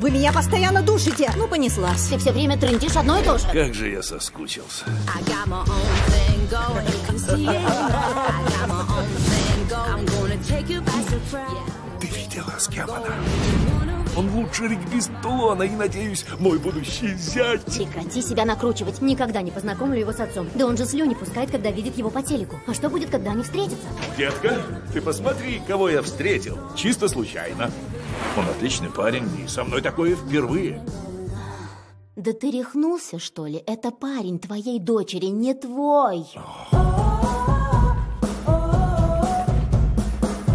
Вы меня постоянно душите. Ну, понеслась. Ты все время трындишь одно и то же. Как же я соскучился. Ты видела, с кем она? Он лучший регбист Тулона и, надеюсь, мой будущий зять. Прекрати себя накручивать. Никогда не познакомлю его с отцом. Да он же слюни пускает, когда видит его по телеку. А что будет, когда они встретятся? Детка, ты посмотри, кого я встретил. Чисто случайно. Он отличный парень, и со мной такое впервые. Да ты рехнулся, что ли? Это парень твоей дочери, не твой.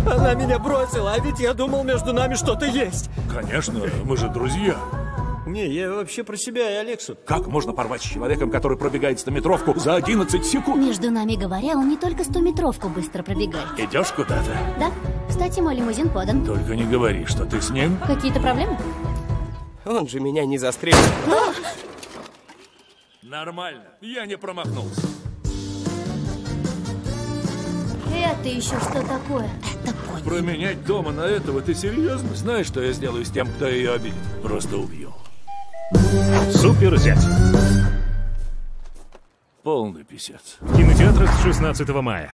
Она меня бросила, а ведь я думал, между нами что-то есть. Конечно, мы же друзья. Не, я вообще про себя и Алексу. Как можно порвать с человеком, который пробегает 100-метровку за 11 секунд? Между нами говоря, он не только 100-метровку быстро пробегает. Идешь куда-то? Да. Кстати, мой лимузин подан. Только не говори, что ты с ним. Какие-то проблемы? Он же меня не застрелил. Нормально, я не промахнулся. Это еще что такое? Это понял. Променять дома на этого? Ты серьезно? Знаешь, что я сделаю с тем, кто ее обидит? Просто убью. СуперЗять. Полный писец. В кинотеатрах с 16 мая.